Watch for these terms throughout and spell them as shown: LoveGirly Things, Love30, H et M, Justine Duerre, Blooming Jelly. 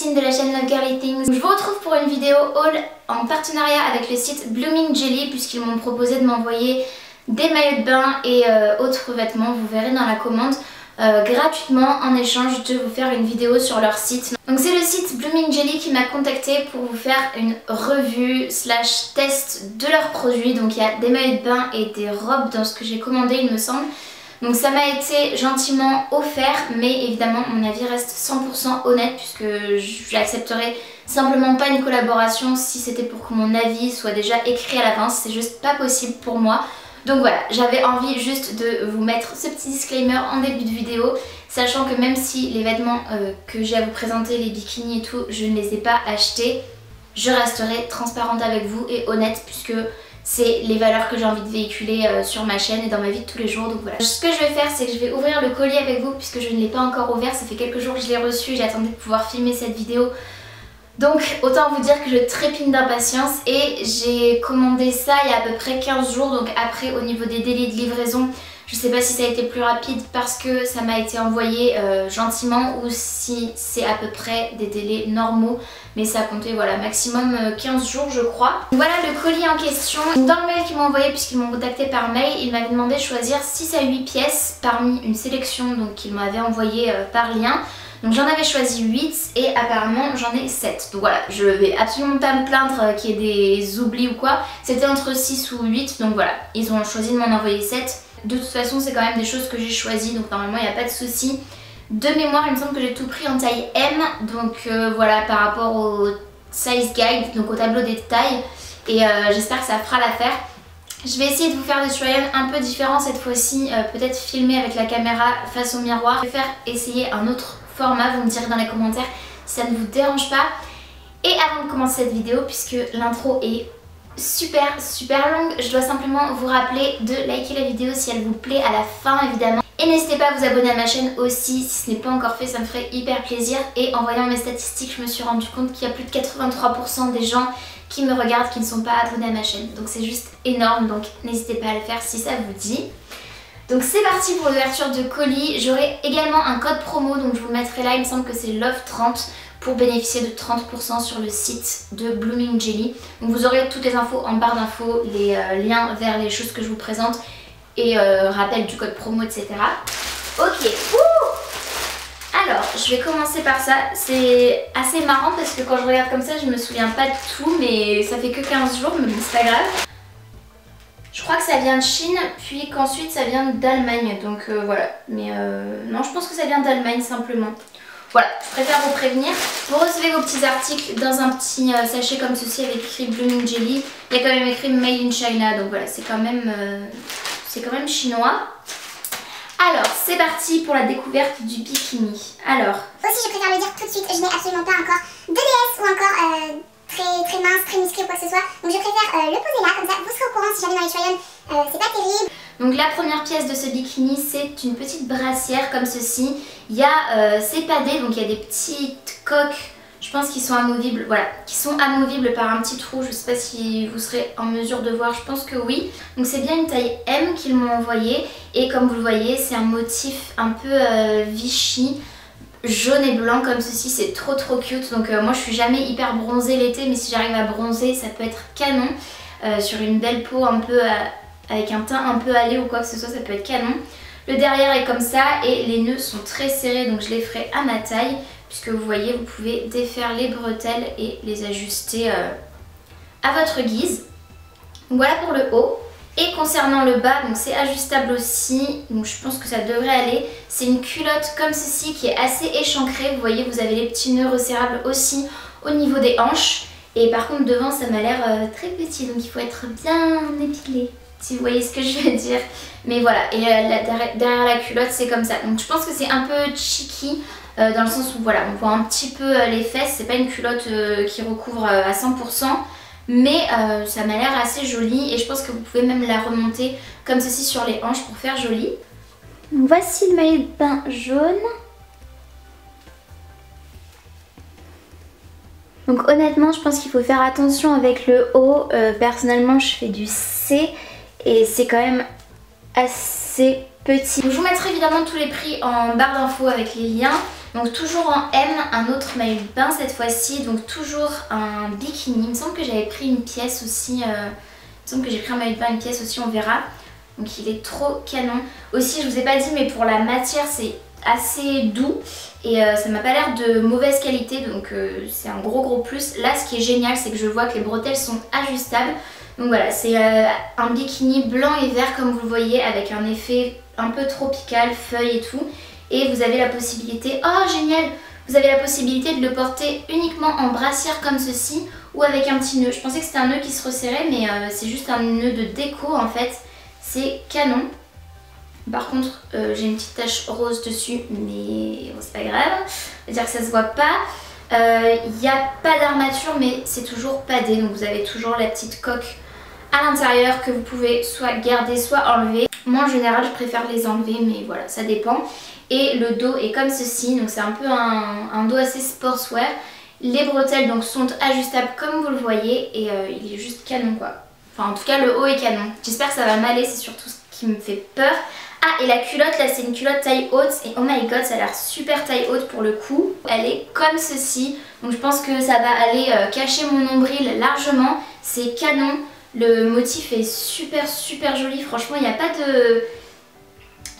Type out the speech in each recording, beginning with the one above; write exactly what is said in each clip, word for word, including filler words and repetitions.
Justine de la chaîne LoveGirly Things. Je vous retrouve pour une vidéo haul en partenariat avec le site Blooming Jelly, puisqu'ils m'ont proposé de m'envoyer des maillots de bain et euh, autres vêtements, vous verrez dans la commande, euh, gratuitement en échange de vous faire une vidéo sur leur site. Donc c'est le site Blooming Jelly qui m'a contacté pour vous faire une revue slash test de leurs produits. Donc il y a des maillots de bain et des robes dans ce que j'ai commandé, il me semble. Donc ça m'a été gentiment offert, mais évidemment mon avis reste cent pour cent honnête, puisque j'accepterais simplement pas une collaboration si c'était pour que mon avis soit déjà écrit à l'avance. C'est juste pas possible pour moi. Donc voilà, j'avais envie juste de vous mettre ce petit disclaimer en début de vidéo, sachant que même si les vêtements euh, que j'ai à vous présenter, les bikinis et tout, je ne les ai pas achetés, je resterai transparente avec vous et honnête, puisque c'est les valeurs que j'ai envie de véhiculer euh, sur ma chaîne et dans ma vie de tous les jours. Donc voilà. Ce que je vais faire, c'est que je vais ouvrir le colis avec vous, puisque je ne l'ai pas encore ouvert, ça fait quelques jours que je l'ai reçu, j'attendais de pouvoir filmer cette vidéo. Donc autant vous dire que je trépigne d'impatience, et j'ai commandé ça il y a à peu près quinze jours. Donc après, au niveau des délais de livraison, je sais pas si ça a été plus rapide parce que ça m'a été envoyé euh, gentiment, ou si c'est à peu près des délais normaux, mais ça a compté voilà, maximum quinze jours je crois. Voilà le colis en question. Dans le mail qu'ils m'ont envoyé, puisqu'ils m'ont contacté par mail, ils m'avaient demandé de choisir six à huit pièces parmi une sélection qu'ils m'avaient envoyée euh, par lien. Donc j'en avais choisi huit et apparemment j'en ai sept. Donc voilà, je vais absolument pas me plaindre qu'il y ait des oublis ou quoi. C'était entre six ou huit, donc voilà, ils ont choisi de m'en envoyer sept. De toute façon, c'est quand même des choses que j'ai choisies, donc normalement il n'y a pas de souci. De mémoire, il me semble que j'ai tout pris en taille M, donc euh, voilà, par rapport au size guide, donc au tableau des tailles. Et euh, j'espère que ça fera l'affaire. Je vais essayer de vous faire des tutoriels un peu différents cette fois-ci, euh, peut-être filmer avec la caméra face au miroir. Je vais faire essayer un autre format, vous me direz dans les commentaires si ça ne vous dérange pas. Et avant de commencer cette vidéo, puisque l'intro est super super longue, je dois simplement vous rappeler de liker la vidéo si elle vous plaît à la fin évidemment. Et n'hésitez pas à vous abonner à ma chaîne aussi si ce n'est pas encore fait, ça me ferait hyper plaisir. Et en voyant mes statistiques, je me suis rendu compte qu'il y a plus de quatre-vingt-trois pour cent des gens qui me regardent qui ne sont pas abonnés à ma chaîne. Donc c'est juste énorme, donc n'hésitez pas à le faire si ça vous dit. Donc c'est parti pour l'ouverture de colis. J'aurai également un code promo, donc je vous le mettrai là, il me semble que c'est Love trente, pour bénéficier de trente pour cent sur le site de Blooming Jelly. Donc vous aurez toutes les infos en barre d'infos, les euh, liens vers les choses que je vous présente et euh, rappel du code promo, et cetera. Ok, ouh, alors je vais commencer par ça. C'est assez marrant parce que quand je regarde comme ça, je me souviens pas de tout, mais ça fait que quinze jours, mais c'est pas grave. Je crois que ça vient de Chine, puis qu'ensuite ça vient d'Allemagne, donc euh, voilà. Mais euh, non, je pense que ça vient d'Allemagne simplement. Voilà, je préfère vous prévenir. Vous recevez vos petits articles dans un petit euh, sachet comme ceci avec écrit Blooming Jelly. Il y a quand même écrit Made in China, donc voilà, c'est quand même, euh, c'est quand même chinois. Alors, c'est parti pour la découverte du bikini. Alors... Aussi, je préfère le dire tout de suite, je n'ai absolument pas encore de D S ou encore... Euh... Très, très mince, très musclé ou quoi que ce soit. Donc je préfère euh, le poser là, comme ça vous serez au courant si jamais dans les tutoriels, euh, c'est pas terrible. Donc la première pièce de ce bikini, c'est une petite brassière comme ceci. Il y a euh, ces padés, donc il y a des petites coques, je pense qu'ils sont amovibles, voilà, qui sont amovibles par un petit trou. Je sais pas si vous serez en mesure de voir, je pense que oui. Donc c'est bien une taille M qu'ils m'ont envoyé, et comme vous le voyez, c'est un motif un peu euh, Vichy, jaune et blanc comme ceci, c'est trop trop cute. Donc euh, moi je suis jamais hyper bronzée l'été, mais si j'arrive à bronzer, ça peut être canon euh, sur une belle peau un peu euh, avec un teint un peu allé ou quoi que ce soit, ça peut être canon. Le derrière est comme ça et les nœuds sont très serrés, donc je les ferai à ma taille, puisque vous voyez, vous pouvez défaire les bretelles et les ajuster euh, à votre guise. Donc voilà pour le haut. Et concernant le bas, donc c'est ajustable aussi, donc je pense que ça devrait aller. C'est une culotte comme ceci qui est assez échancrée, vous voyez, vous avez les petits nœuds resserrables aussi au niveau des hanches. Et par contre devant, ça m'a l'air euh, très petit, donc il faut être bien épilé, si vous voyez ce que je veux dire. Mais voilà, et la, la, derrière la culotte c'est comme ça. Donc je pense que c'est un peu cheeky, euh, dans le sens où voilà, on voit un petit peu euh, les fesses, c'est pas une culotte euh, qui recouvre euh, à cent pour cent. Mais euh, ça m'a l'air assez joli, et je pense que vous pouvez même la remonter comme ceci sur les hanches pour faire joli. Voici le maillot de bain jaune. Donc honnêtement, je pense qu'il faut faire attention avec le haut. Euh, personnellement, je fais du C et c'est quand même assez petit. Donc, je vous mettrai évidemment tous les prix en barre d'infos avec les liens. Donc toujours en M, un autre maillot de bain cette fois-ci, donc toujours un bikini. Il me semble que j'avais pris une pièce aussi, euh, il me semble que j'ai pris un maillot de bain, une pièce aussi, on verra. Donc il est trop canon. Aussi, je vous ai pas dit, mais pour la matière, c'est assez doux et euh, ça m'a pas l'air de mauvaise qualité, donc euh, c'est un gros gros plus. Là, ce qui est génial, c'est que je vois que les bretelles sont ajustables. Donc voilà, c'est euh, un bikini blanc et vert comme vous le voyez, avec un effet un peu tropical, feuille et tout. Et vous avez la possibilité, oh génial, vous avez la possibilité de le porter uniquement en brassière comme ceci ou avec un petit nœud. Je pensais que c'était un nœud qui se resserrait, mais euh, c'est juste un nœud de déco en fait. C'est canon. Par contre, euh, j'ai une petite tache rose dessus, mais bon, c'est pas grave. C'est-à-dire que ça se voit pas. Il euh, n'y a pas d'armature, mais c'est toujours padé. Donc vous avez toujours la petite coque à l'intérieur que vous pouvez soit garder, soit enlever. Moi, en général, je préfère les enlever, mais voilà, ça dépend. Et le dos est comme ceci, donc c'est un peu un, un dos assez sportswear. Les bretelles donc sont ajustables comme vous le voyez et euh, il est juste canon quoi. Enfin en tout cas le haut est canon. J'espère que ça va m'aller, c'est surtout ce qui me fait peur. Ah et la culotte là, c'est une culotte taille haute et oh my god, ça a l'air super taille haute pour le coup. Elle est comme ceci, donc je pense que ça va aller euh, cacher mon nombril largement. C'est canon, le motif est super super joli, franchement il n'y a pas de...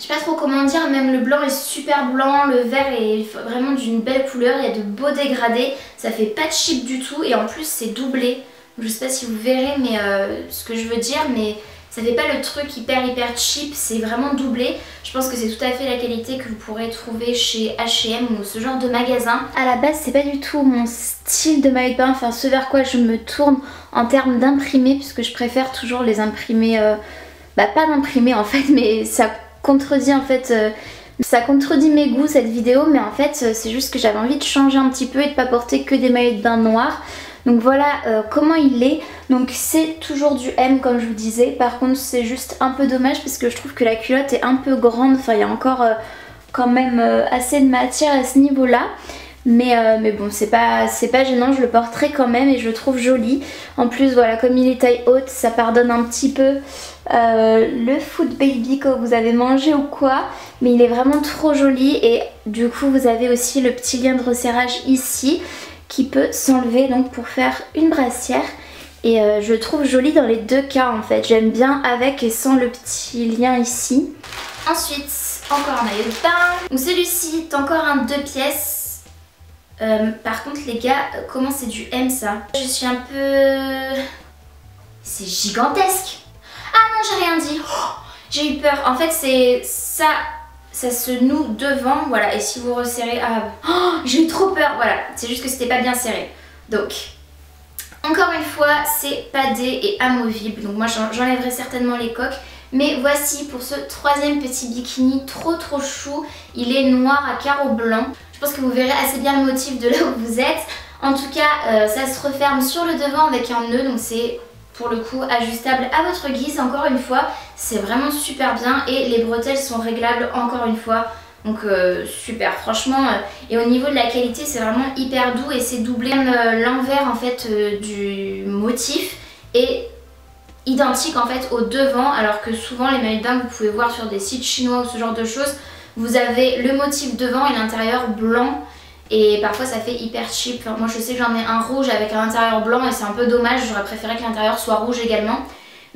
Je sais pas trop comment dire, même le blanc est super blanc, le vert est vraiment d'une belle couleur, il y a de beaux dégradés, ça fait pas cheap du tout et en plus c'est doublé. Je sais pas si vous verrez mais euh, ce que je veux dire, mais ça fait pas le truc hyper hyper cheap, c'est vraiment doublé. Je pense que c'est tout à fait la qualité que vous pourrez trouver chez H et M ou ce genre de magasin. À la base c'est pas du tout mon style de maillot de bain, enfin ce vers quoi je me tourne en termes d'imprimé, puisque je préfère toujours les imprimés, euh... bah pas d'imprimés en fait, mais ça... contredit en fait, euh, ça contredit mes goûts cette vidéo, mais en fait euh, c'est juste que j'avais envie de changer un petit peu et de pas porter que des maillots de bain noirs. Donc voilà euh, comment il est. Donc c'est toujours du M comme je vous disais, par contre c'est juste un peu dommage parce que je trouve que la culotte est un peu grande, enfin il y a encore euh, quand même euh, assez de matière à ce niveau là. Mais, euh, mais bon c'est pas, pas gênant, je le porterai quand même et je le trouve joli. En plus voilà, comme il est taille haute, ça pardonne un petit peu euh, le food baby que vous avez mangé ou quoi. Mais il est vraiment trop joli et du coup vous avez aussi le petit lien de resserrage ici qui peut s'enlever donc pour faire une brassière. Et euh, je le trouve joli dans les deux cas en fait, j'aime bien avec et sans le petit lien ici. Ensuite encore un maillot de bain, donc celui-ci est encore un deux pièces. Euh, par contre les gars, comment c'est du M ça? Je suis un peu... C'est gigantesque. Ah non, j'ai rien dit, oh, j'ai eu peur. En fait c'est ça, ça se noue devant, voilà. Et si vous resserrez... Ah, oh, j'ai eu trop peur, voilà. C'est juste que c'était pas bien serré. Donc, encore une fois, c'est padé et amovible. Donc moi j'enlèverai certainement les coques. Mais voici pour ce troisième petit bikini trop trop chou. Il est noir à carreaux blancs. Je pense que vous verrez assez bien le motif de là où vous êtes. En tout cas, euh, ça se referme sur le devant avec un nœud. Donc c'est pour le coup ajustable à votre guise. Encore une fois, c'est vraiment super bien. Et les bretelles sont réglables encore une fois. Donc euh, super, franchement. Euh, et au niveau de la qualité, c'est vraiment hyper doux. Et c'est doublé même euh, l'envers en fait euh, du motif. Et... identique en fait au devant, alors que souvent les maillots de bain que vous pouvez voir sur des sites chinois ou ce genre de choses, vous avez le motif devant et l'intérieur blanc et parfois ça fait hyper cheap. Enfin, moi je sais que j'en ai un rouge avec un intérieur blanc et c'est un peu dommage, j'aurais préféré que l'intérieur soit rouge également,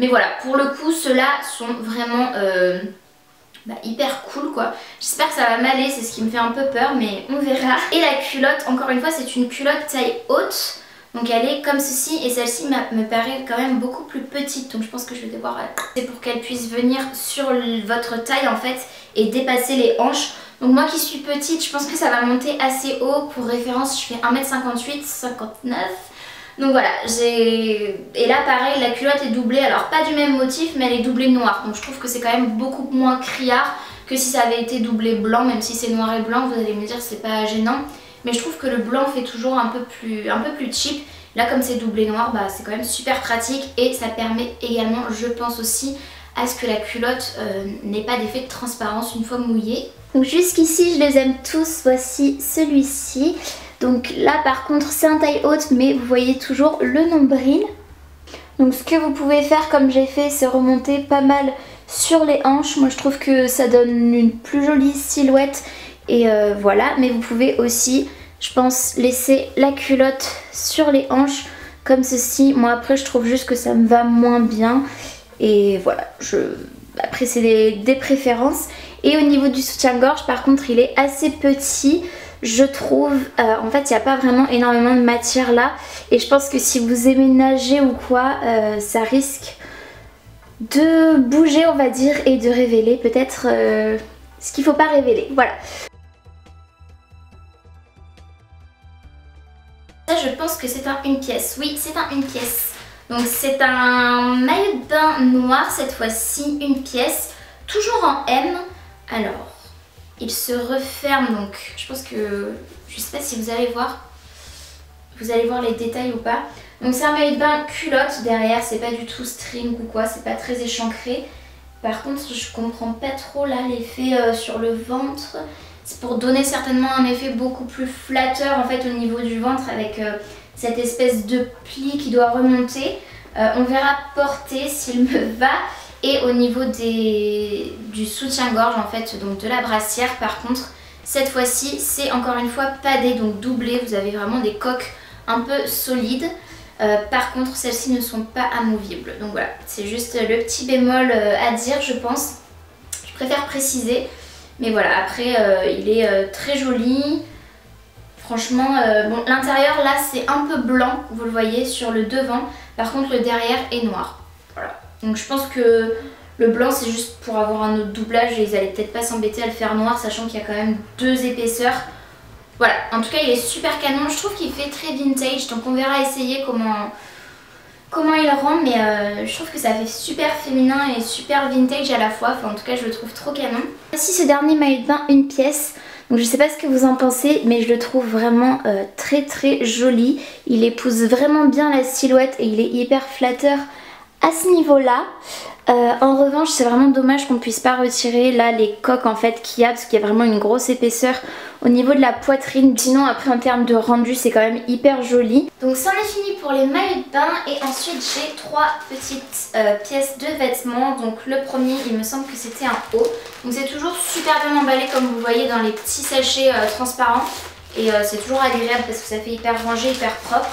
mais voilà, pour le coup ceux-là sont vraiment euh, bah, hyper cool quoi. J'espère que ça va m'aller, c'est ce qui me fait un peu peur mais on verra. Et la culotte, encore une fois, c'est une culotte taille haute. Donc elle est comme ceci et celle-ci me paraît quand même beaucoup plus petite. Donc je pense que je vais devoir... C'est pour qu'elle puisse venir sur votre taille en fait et dépasser les hanches. Donc moi qui suis petite, je pense que ça va monter assez haut. Pour référence, je fais un mètre cinquante-huit, cinquante-neuf. Donc voilà, j'ai... Et là pareil, la culotte est doublée. Alors pas du même motif mais elle est doublée noire. Donc je trouve que c'est quand même beaucoup moins criard que si ça avait été doublé blanc. Même si c'est noir et blanc, vous allez me dire que c'est pas gênant. Mais je trouve que le blanc fait toujours un peu plus, un peu plus cheap. Là comme c'est doublé noir, bah, c'est quand même super pratique. Et ça permet également, je pense aussi, à ce que la culotte euh, n'ait pas d'effet de transparence une fois mouillée. Donc jusqu'ici je les aime tous, voici celui-ci. Donc là par contre c'est un taille haute mais vous voyez toujours le nombril. Donc ce que vous pouvez faire comme j'ai fait, c'est remonter pas mal sur les hanches. Moi je trouve que ça donne une plus jolie silhouette et euh, voilà. Mais vous pouvez aussi, je pense, laisser la culotte sur les hanches comme ceci. Moi après je trouve juste que ça me va moins bien et voilà, je... après c'est des, des préférences. Et au niveau du soutien-gorge par contre il est assez petit je trouve, euh, en fait il n'y a pas vraiment énormément de matière là et je pense que si vous aimez nager ou quoi, euh, ça risque de bouger on va dire et de révéler peut-être euh, ce qu'il ne faut pas révéler, voilà. Ça je pense que c'est un une pièce, oui c'est un une pièce. Donc c'est un maillot de bain noir cette fois-ci, une pièce, toujours en M. Alors, il se referme donc, je pense que, je sais pas si vous allez voir, vous allez voir les détails ou pas. Donc c'est un maillot de bain culotte derrière, c'est pas du tout string ou quoi, c'est pas très échancré. Par contre je comprends pas trop là l'effet euh, sur le ventre, c'est pour donner certainement un effet beaucoup plus flatteur en fait au niveau du ventre avec euh, cette espèce de pli qui doit remonter. Euh, on verra porter s'il me va. Et au niveau des, du soutien-gorge en fait, donc de la brassière par contre, cette fois-ci c'est encore une fois padé, donc doublé, vous avez vraiment des coques un peu solides. Euh, par contre celles-ci ne sont pas amovibles, donc voilà, c'est juste le petit bémol à dire je pense, je préfère préciser. Mais voilà, après euh, il est euh, très joli, franchement, euh, bon l'intérieur là c'est un peu blanc, vous le voyez sur le devant, par contre le derrière est noir, voilà. Donc je pense que le blanc c'est juste pour avoir un autre doublage et ils allaient peut-être pas s'embêter à le faire noir sachant qu'il y a quand même deux épaisseurs. Voilà, en tout cas il est super canon, je trouve qu'il fait très vintage donc on verra essayer comment, comment il rend, mais euh, je trouve que ça fait super féminin et super vintage à la fois, enfin en tout cas je le trouve trop canon. Voici ce dernier maillot de bain une pièce, donc je sais pas ce que vous en pensez mais je le trouve vraiment euh, très très joli, il épouse vraiment bien la silhouette et il est hyper flatteur. À ce niveau là, euh, en revanche c'est vraiment dommage qu'on puisse pas retirer là les coques en fait qu'il y a parce qu'il y a vraiment une grosse épaisseur au niveau de la poitrine, sinon après en termes de rendu c'est quand même hyper joli. Donc c'en est fini pour les maillots de bain et ensuite j'ai trois petites euh, pièces de vêtements. Donc le premier il me semble que c'était un haut, donc c'est toujours super bien emballé comme vous voyez dans les petits sachets euh, transparents et euh, c'est toujours agréable parce que ça fait hyper rangé, hyper propre.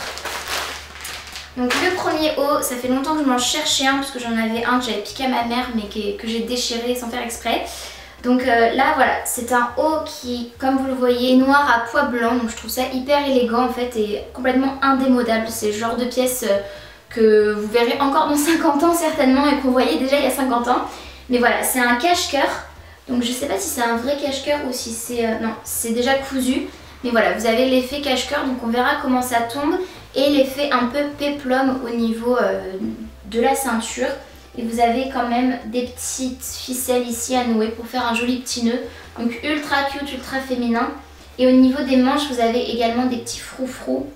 Donc le premier haut, ça fait longtemps que je m'en cherchais un parce que j'en avais un que j'avais piqué à ma mère mais que j'ai déchiré sans faire exprès. Donc euh, là voilà, c'est un haut qui, comme vous le voyez, est noir à pois blanc. Donc je trouve ça hyper élégant en fait et complètement indémodable. C'est le genre de pièce que vous verrez encore dans cinquante ans certainement et qu'on voyait déjà il y a cinquante ans. Mais voilà, c'est un cache-cœur. Donc je sais pas si c'est un vrai cache-cœur ou si c'est... Euh, non, c'est déjà cousu. Mais voilà, vous avez l'effet cache-cœur donc on verra comment ça tombe. Et l'effet un peu péplum au niveau euh, de la ceinture. Et vous avez quand même des petites ficelles ici à nouer pour faire un joli petit nœud. Donc ultra cute, ultra féminin. Et au niveau des manches, vous avez également des petits froufrous.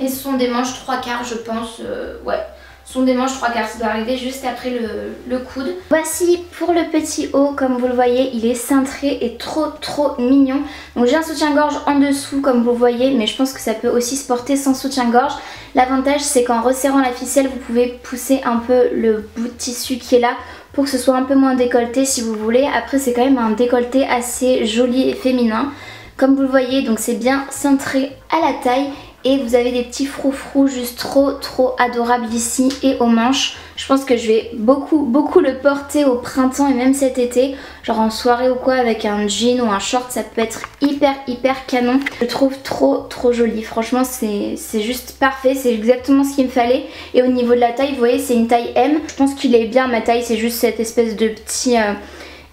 Et ce sont des manches trois quarts, je pense. Euh, ouais, ce sont des manches trois quarts. Ça doit arriver juste après le, le coude. Voici pour le petit haut. Comme vous le voyez, il est cintré et trop trop mignon. Donc j'ai un soutien-gorge en dessous comme vous le voyez, mais je pense que ça peut aussi se porter sans soutien-gorge. L'avantage c'est qu'en resserrant la ficelle, vous pouvez pousser un peu le bout de tissu qui est là pour que ce soit un peu moins décolleté si vous voulez. Après c'est quand même un décolleté assez joli et féminin. Comme vous le voyez, donc c'est bien cintré à la taille. Et vous avez des petits froufrous juste trop trop adorables ici et aux manches. Je pense que je vais beaucoup beaucoup le porter au printemps et même cet été. Genre en soirée ou quoi avec un jean ou un short, ça peut être hyper hyper canon. Je le trouve trop trop joli. Franchement c'est juste parfait, c'est exactement ce qu'il me fallait. Et au niveau de la taille, vous voyez c'est une taille M. Je pense qu'il est bien ma taille, c'est juste cette espèce de petit euh,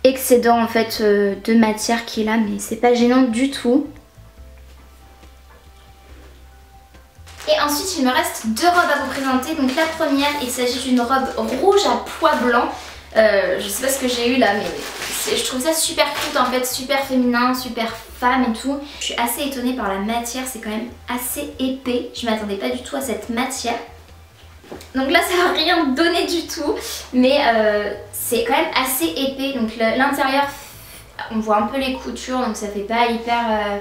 excédent en fait euh, de matière qui est là. Mais c'est pas gênant du tout. Et ensuite il me reste deux robes à vous présenter. Donc la première, il s'agit d'une robe rouge à pois blanc. Euh, je sais pas ce que j'ai eu là mais je trouve ça super cute en fait, super féminin, super femme et tout. Je suis assez étonnée par la matière, c'est quand même assez épais. Je m'attendais pas du tout à cette matière. Donc là ça n'a rien donné du tout. Mais euh, c'est quand même assez épais. Donc l'intérieur, on voit un peu les coutures donc ça fait pas hyper... Euh,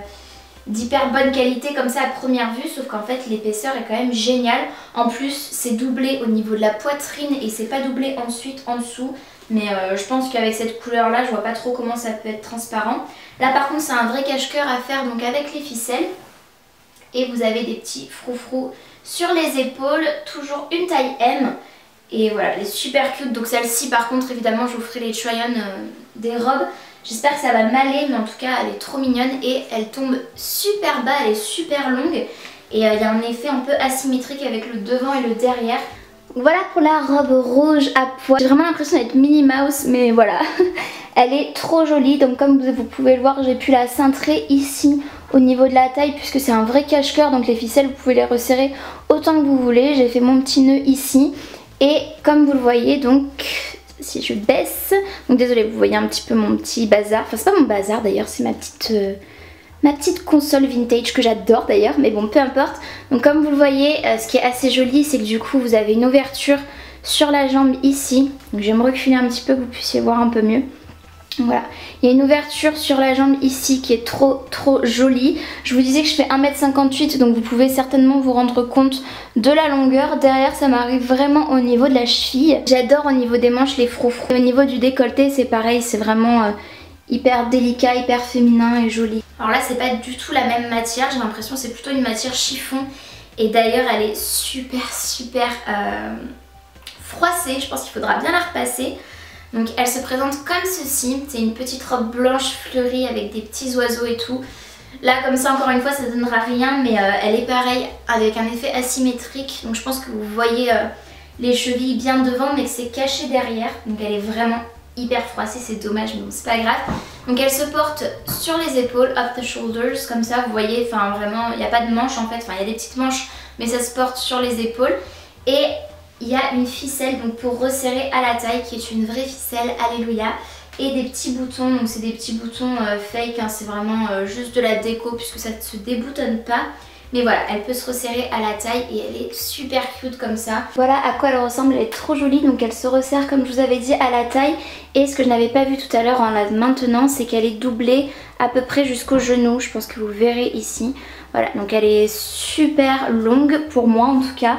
d'hyper bonne qualité comme ça à première vue, sauf qu'en fait l'épaisseur est quand même géniale. En plus c'est doublé au niveau de la poitrine et c'est pas doublé ensuite en dessous, Mais euh, je pense qu'avec cette couleur là, je vois pas trop comment ça peut être transparent. Là par contre c'est un vrai cache-cœur à faire donc avec les ficelles. Et vous avez des petits froufrous sur les épaules, toujours une taille M. Et voilà, elle est super cute. Donc celle-ci par contre évidemment je vous ferai les try-on euh, des robes. J'espère que ça va m'aller, mais en tout cas elle est trop mignonne et elle tombe super bas, elle est super longue. Et il euh, y a un effet un peu asymétrique avec le devant et le derrière. Voilà pour la robe rouge à pois. J'ai vraiment l'impression d'être Minnie Mouse, mais voilà. Elle est trop jolie, donc comme vous pouvez le voir, j'ai pu la cintrer ici au niveau de la taille puisque c'est un vrai cache-cœur, donc les ficelles vous pouvez les resserrer autant que vous voulez. J'ai fait mon petit nœud ici et comme vous le voyez, donc si je baisse, donc désolée vous voyez un petit peu mon petit bazar, enfin c'est pas mon bazar d'ailleurs, c'est ma petite... Euh... ma petite console vintage que j'adore d'ailleurs, mais bon peu importe. Donc comme vous le voyez, euh, ce qui est assez joli c'est que du coup vous avez une ouverture sur la jambe ici. Donc je vais me reculer un petit peu que vous puissiez voir un peu mieux. Voilà, il y a une ouverture sur la jambe ici qui est trop trop jolie. Je vous disais que je fais un mètre cinquante-huit donc vous pouvez certainement vous rendre compte de la longueur. Derrière ça m'arrive vraiment au niveau de la cheville. J'adore au niveau des manches les froufrous. Au niveau du décolleté c'est pareil, c'est vraiment... Euh, hyper délicat, hyper féminin et joli. Alors là c'est pas du tout la même matière, j'ai l'impression c'est plutôt une matière chiffon et d'ailleurs elle est super super euh, froissée, je pense qu'il faudra bien la repasser. Donc elle se présente comme ceci, c'est une petite robe blanche fleurie avec des petits oiseaux et tout. Là comme ça encore une fois ça donnera rien mais euh, elle est pareille avec un effet asymétrique donc je pense que vous voyez euh, les chevilles bien devant mais que c'est caché derrière donc elle est vraiment hyper froissée, c'est dommage mais bon c'est pas grave. Donc elle se porte sur les épaules, off the shoulders, comme ça vous voyez, enfin vraiment il n'y a pas de manches en fait, enfin il y a des petites manches mais ça se porte sur les épaules et il y a une ficelle donc pour resserrer à la taille qui est une vraie ficelle, alléluia, et des petits boutons, donc c'est des petits boutons euh, fake, hein, c'est vraiment euh, juste de la déco puisque ça ne se déboutonne pas. Mais voilà, elle peut se resserrer à la taille et elle est super cute comme ça. Voilà à quoi elle ressemble, elle est trop jolie. Donc elle se resserre comme je vous avais dit à la taille. Et ce que je n'avais pas vu tout à l'heure en la maintenant, c'est qu'elle est doublée à peu près jusqu'au genou. Je pense que vous verrez ici. Voilà, donc elle est super longue pour moi en tout cas.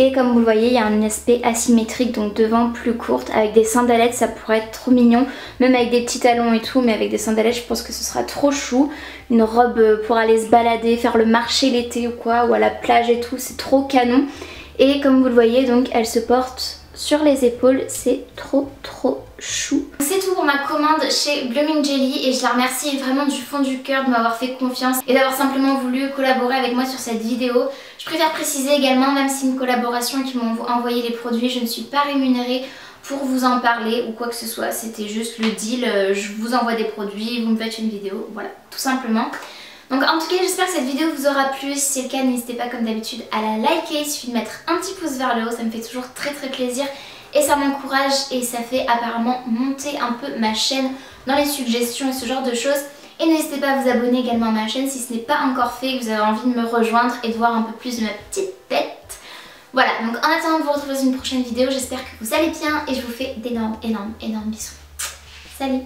Et comme vous le voyez, il y a un aspect asymétrique, donc devant plus courte. Avec des sandalettes, ça pourrait être trop mignon. Même avec des petits talons et tout, mais avec des sandalettes, je pense que ce sera trop chou. Une robe pour aller se balader, faire le marché l'été ou quoi, ou à la plage et tout, c'est trop canon. Et comme vous le voyez, donc elle se porte sur les épaules, c'est trop trop chou. C'est tout pour ma commande chez Blooming Jelly et je la remercie vraiment du fond du cœur de m'avoir fait confiance et d'avoir simplement voulu collaborer avec moi sur cette vidéo. Je préfère préciser également, même si une collaboration et qu'ils m'ont envoyé les produits, je ne suis pas rémunérée pour vous en parler ou quoi que ce soit, c'était juste le deal, je vous envoie des produits, vous me faites une vidéo, voilà, tout simplement. Donc en tout cas j'espère que cette vidéo vous aura plu, si c'est le cas n'hésitez pas comme d'habitude à la liker, il suffit de mettre un petit pouce vers le haut, ça me fait toujours très très plaisir et ça m'encourage et ça fait apparemment monter un peu ma chaîne dans les suggestions et ce genre de choses. Et n'hésitez pas à vous abonner également à ma chaîne si ce n'est pas encore fait et que vous avez envie de me rejoindre et de voir un peu plus de ma petite tête. Voilà, donc en attendant de vous retrouver dans une prochaine vidéo, j'espère que vous allez bien et je vous fais d'énormes énormes énormes bisous. Salut!